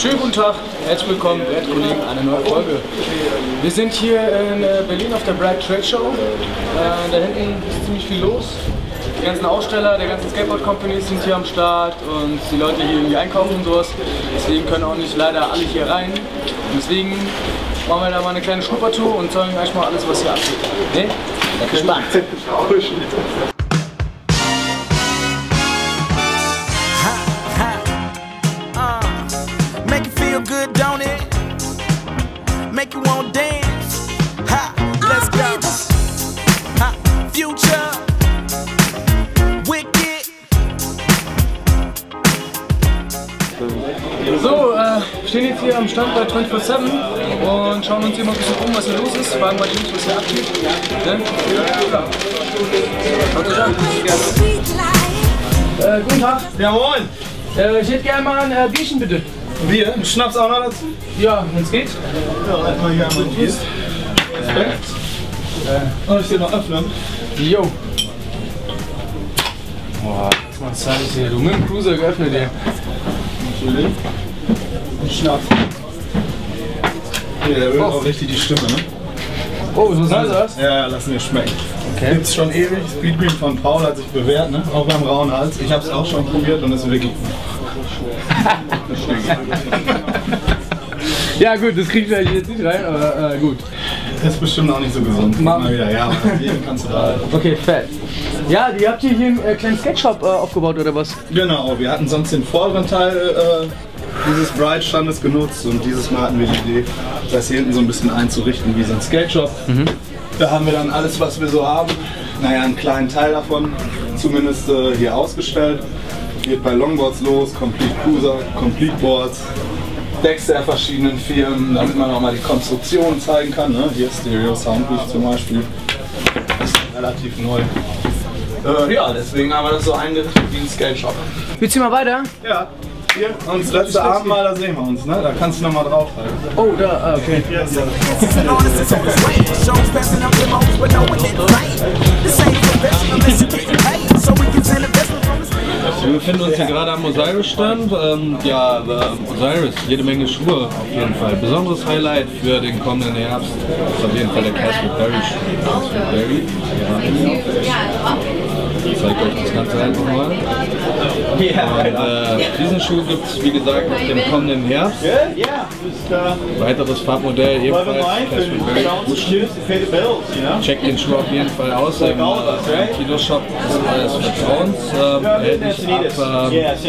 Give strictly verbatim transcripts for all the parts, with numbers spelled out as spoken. Schönen guten Tag, herzlich willkommen, werte Kollegen, eine neue Folge. Wir sind hier in Berlin auf der Bright Trade Show. Äh, da hinten ist ziemlich viel los. Die ganzen Aussteller der ganzen Skateboard-Companies sind hier am Start und die Leute hier irgendwie einkaufen und sowas. Deswegen können auch nicht leider alle hier rein. Und deswegen machen wir da mal eine kleine Schnuppertour und zeigen euch mal alles, was hier abgeht. Ne? Bin gespannt. Make you want to dance. Ha, let's go. Ha, future. Wicked. So, äh, wir stehen jetzt hier am Stand bei two forty-seven und schauen uns hier mal ein bisschen um, was hier los ist. Fragen mal die Jungs, was hier abgeht. Ja. Äh, guten Tag. Jawohl. Äh, ich hätte gerne mal ein äh, Bierchen, bitte. Bier? Ein Schnaps auch noch dazu? Ja, wenn's geht. Ja, erstmal hier einmal ein Bier. Respekt. Soll äh. ich dir noch öffnen? Jo. Boah, erstmal zeig ich dir. Du mit dem Cruiser geöffnet dir. Entschuldigung. Ein Schnaps. Hier, der ölt auch richtig die Stimme, ne? Oh, so soll das? Ja, lassen wir schmecken. Okay. Gibt's schon ewig. Speed Cream von Paul hat sich bewährt, ne? Auch beim rauen Hals. Ich hab's auch schon probiert und ist wirklich gut. Ja gut, das kriegt ich jetzt nicht rein, aber äh, gut. Das ist bestimmt auch nicht so gesund. Mal, Mal wieder, ja, aber kannst du da. Okay, fett. Ja, die habt ihr hier einen äh, kleinen Skate-Shop äh, aufgebaut oder was? Genau, wir hatten sonst den vorderen Teil äh, dieses Bright-Standes genutzt und dieses Mal hatten wir die Idee, das hier hinten so ein bisschen einzurichten wie so ein Skate-Shop. Mhm. Da haben wir dann alles, was wir so haben, naja, einen kleinen Teil davon zumindest äh, hier ausgestellt. Geht bei Longboards los, Complete Cruiser, Complete Boards, Decks der verschiedenen Firmen, damit man auch mal die Konstruktion zeigen kann. Ne? Hier Stereo Sound Beach zum Beispiel, das ist relativ neu. Äh, ja, deswegen haben wir das so eingerichtet wie ein Skate-Shop. Wir ziehen mal weiter? Ja. Hier, und das letzte Abendmahl, da sehen wir uns, ne? Da kannst du nochmal drauf halten. Oh, da, okay. Ja, ja. Wir befinden uns hier gerade am Osiris-Stand. Ähm, ja, Osiris, jede Menge Schuhe auf jeden Fall. Besonderes Highlight für den kommenden Herbst ist auf jeden Fall der Casper Berry. Ich zeige euch das Ganze einfach mal. Und, äh, diesen Schuh gibt es, wie gesagt, auf dem kommenden Herbst. Weiteres Farbmodell ebenfalls Casper Berry. Checkt den Schuh auf jeden Fall aus. Im Tito Shop ist alles Vertrauens. Ähm, erhältlich ab äh, Herbst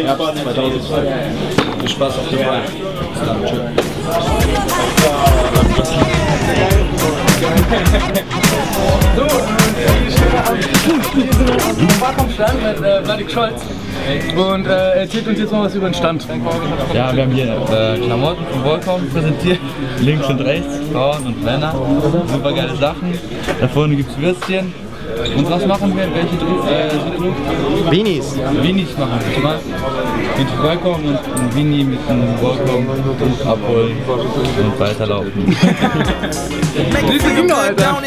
zweitausendzwei. Viel Spaß auf dem Ball. So, hier sind wir auf dem Volcom-Stand mit äh, Vladik Scholz und äh, erzählt uns jetzt mal was über den Stand. Ja, wir haben hier äh, Klamotten von Volcom präsentiert, links und rechts, Frauen und Männer, super geile Sachen. Da vorne gibt es Würstchen. Und was machen wir? Welche Druck? Äh, Beanies. Beanies machen wir. Mit Volcom und ein Beanie mit einem Volcom abholen und weiterlaufen. Diese Junge, Alter!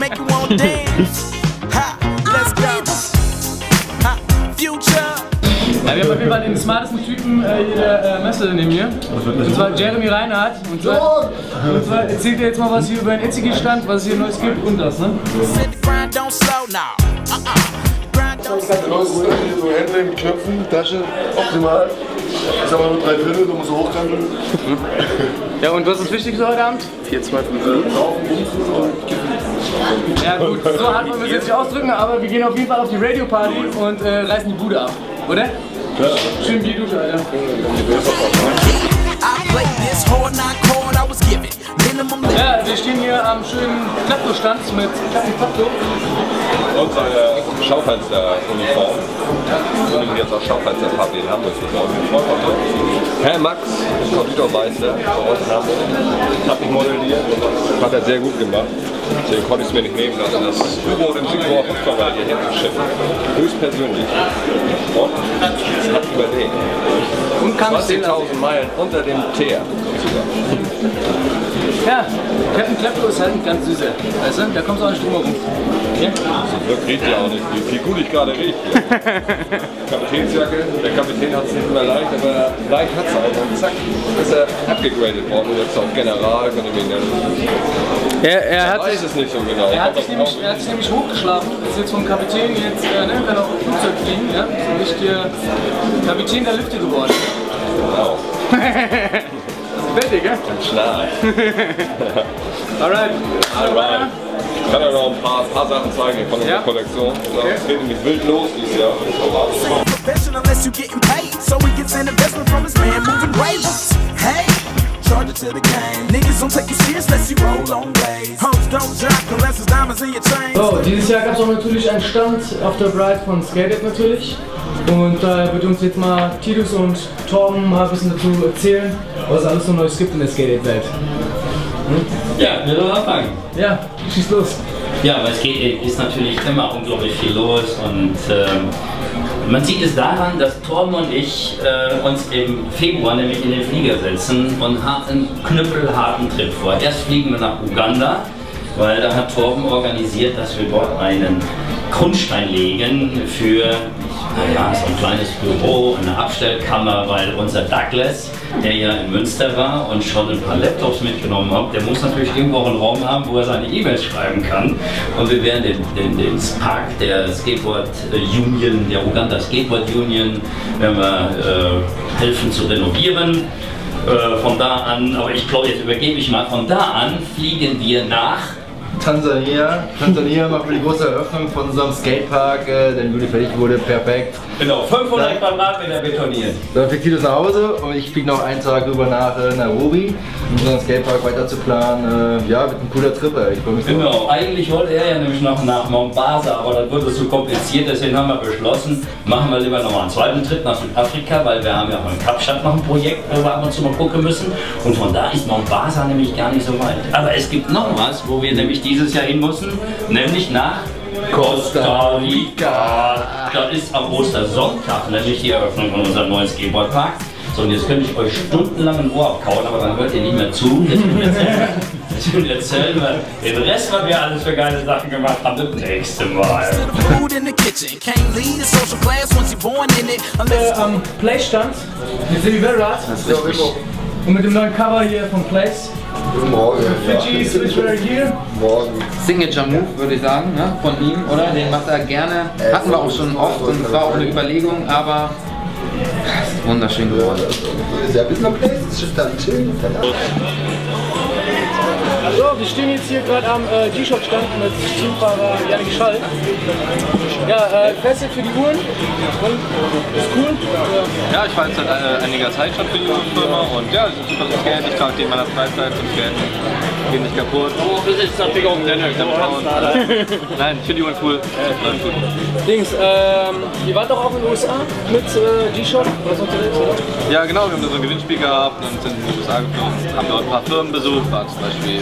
Make you want to dance. Ha, let's go. Ha, future. Ja, wir haben auf jeden Fall den smartesten Typen äh, jeder äh, Messe neben mir. Und zwar Jeremy Reinhardt. Und zwar, und zwar erzählt er jetzt mal was hier über den jetzigen Stand, was es hier Neues gibt und das, ne? Neues Modell, so Handling, Knöpfen, Tasche, optimal. Ich sag mal nur drei Viertel, du musst so hochkanteln. Ja, und was ist wichtig so heute Abend? vier, zwei, fünf, fünf. Ja gut, so hart wollen wir es jetzt nicht ausdrücken, aber wir gehen auf jeden Fall auf die Radio-Party und äh, reißen die Bude ab, oder? Ja. Schön Bier Dusche, Alter. Ja, wir stehen hier am schönen Klapto-Stand mit Klapto. Unsere Schaufensteruniform. So nehmen wir jetzt auch Schaufensterparty in Hamburg. Herr Max, Konditormeister aus Hamburg, hat mich modelliert, hat er sehr gut gemacht. Deswegen konnte ich es mir nicht nehmen lassen, das Büro im Sigmar Hofkammer hier hinzuschiffen. Höchstpersönlich. Und es hat überlegt. zwanzigtausend Meilen unter dem Teer. Ja, Captain Klepto ist halt ein ganz süßer. Weißt du, da kommst du auch nicht drum herum. Okay? Das riecht ja auch nicht, wie gut ich gerade rieche. Kapitänsjacke, der Kapitän hat es nicht mehr leicht, aber leicht hat es auch. Und zack, ist er abgegradet worden. Jetzt auch General, könnte ich ihn nennen. Er, er hat weiß es nicht so genau. Er hat sich nämlich, er hat sich nämlich hochgeschlafen. Ist jetzt vom Kapitän, jetzt äh, ne, kann auch ein Flugzeug fliegen. Ja? Ist nicht der Kapitän der Lüfte geworden. Genau. Fertig, gell? Klar. Alright. Alright. Ich kann ja noch ein paar, paar Sachen zeigen von unserer ja? Kollektion. Es geht nämlich wild los dieses Jahr. So, dieses Jahr gab es auch natürlich einen Stand auf der Bright von Skate-Aid natürlich. Und da wird uns jetzt mal Titus und Tom mal ein bisschen dazu erzählen, was es alles so Neues gibt in der Skate-Aid-Welt. Hm? Ja, wir wollen anfangen. Ja, schieß los. Ja, bei Skate-Aid ist natürlich immer unglaublich viel los und ähm, man sieht es daran, dass Thorben und ich äh, uns im Februar nämlich in den Flieger setzen und harten, knüppelharten Trip vor. Erst fliegen wir nach Uganda, weil da hat Thorben organisiert, dass wir dort einen Grundstein legen für naja, so ein kleines Büro, eine Abstellkammer, weil unser Douglas, der ja in Münster war und schon ein paar Laptops mitgenommen hat, der muss natürlich irgendwo auch einen Raum haben, wo er seine E-Mails schreiben kann. Und wir werden den, den, den Park der Skateboard Union, der Uganda Skateboard Union, werden wir äh, helfen zu renovieren. Äh, von da an, aber ich glaube, jetzt übergebe ich mal, von da an fliegen wir nach Tansania. Tansania macht für die große Eröffnung von unserem Skatepark, äh, der Juli fertig wurde, perfekt. Genau, fünfhundert Quadratmeter betoniert. Dann fliegt Tito nach Hause und ich fliege noch einen Tag rüber nach äh, Nairobi, um unseren Skatepark weiter zu planen. Äh, ja, wird ein cooler Trip, ey. Ich genau, drauf. Eigentlich wollte er ja nämlich noch nach Mombasa, aber dann wurde es zu kompliziert, deswegen haben wir beschlossen, machen wir lieber nochmal einen zweiten Trip nach Südafrika, weil wir haben ja auch in Kapstadt noch ein Projekt, wo wir ab und zu mal gucken müssen. Und von da ist Mombasa nämlich gar nicht so weit. Aber es gibt noch was, wo wir nämlich die dieses Jahr hin müssen, nämlich nach Costa Rica. Das ist am Ostersonntag, nämlich die Eröffnung von unserem neuen Skateboardpark. So, und jetzt könnte ich euch stundenlang ein Ohr abkauen, aber dann hört ihr nicht mehr zu. Deswegen erzählen wir den Rest, was wir alles für geile Sachen gemacht haben, das nächste Mal. Äh, am Playstand mit dem Verrat und mit dem neuen Cover hier von Place. Morgen. Fidschis, which were here. Morgen. Signature Move, würde ich sagen, ne? Von ihm, oder? Den macht er gerne. Hatten wir auch schon oft und es war auch eine Überlegung, aber es ist wunderschön geworden. Ja, bis nach Place ist dann schön. So, wir stehen jetzt hier gerade am äh, G-Shock Stand mit Teamfahrer Yannick Schall. Ja, äh, fest für die Uhren und ist cool. Ja, ich fahre jetzt seit äh, einiger Zeit schon für die Uhrenfirma und ja, ich versuche das Geld, ich trage die in meiner Freizeit und Geld geht nicht kaputt. Oh, das ist natürlich auch ein Dennis. Nein, ich finde die Uhren cool. Ja, gut. Dings, ähm, ihr wart doch auch in den U S A mit äh, G-Shock oder so unterwegs, oder? Ja, genau, wir haben da so ein Gewinnspiel gehabt und sind in den U S A geflogen, haben dort ein paar Firmen besucht, waren zum Beispiel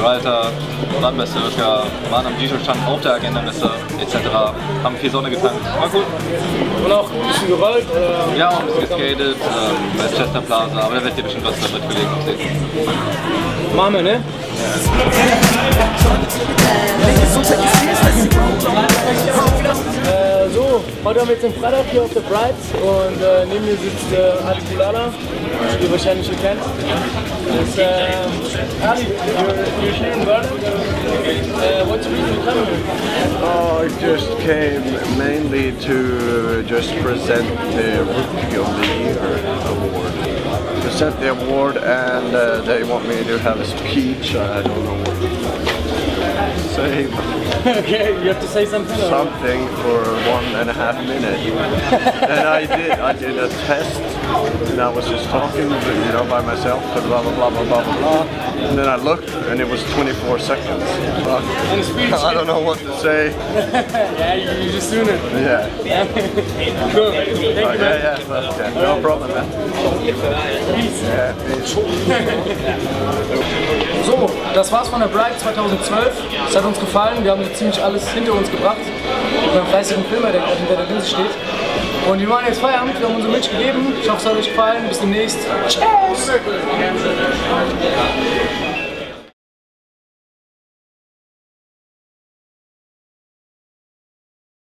Writer, waren bei Circa, waren am G-Shock-Stand auf der Agenda-Messe et cetera. Haben viel Sonne getankt, war gut. Und auch ein bisschen Gewalt? Äh, ja, auch ein bisschen geskatet, äh, bei Chester Plaza, aber da werdet ihr bestimmt was damit gelegen sehen. Machen wir, ne? Äh, so, heute haben wir jetzt den Freitag hier auf der Bright und äh, neben mir sitzt äh, Ali Boulala, die ihr wahrscheinlich schon kennt. It's, uh, Ali, you're, you're here in Berlin. Uh, what's the reason you came here? Oh, I just came mainly to just present the Rookie of the Year award. Present the award, and uh, they want me to have a speech. I don't know what to say. Okay, you have to say something. Something or? For one and a half minutes. And I did. I did a test. And I was just talking, you know, by myself, blah, blah, blah, blah, blah, blah, and then I looked, and it was twenty-four seconds. But I don't know what to say. Yeah, you just doing it. Yeah. Cool. Thank you, man. Yeah, yeah, okay. No problem, man. Yeah, peace. So, das war's von der Bright zweitausendzwölf. Es hat uns gefallen, wir haben so ziemlich alles hinter uns gebracht. Mit einem fleißigen Filmer, der gerade hinter der Linse steht. Und wir machen jetzt Feierabend, wir haben unsere Milch gegeben. Ich hoffe, es hat euch gefallen. Bis demnächst. Tschüss!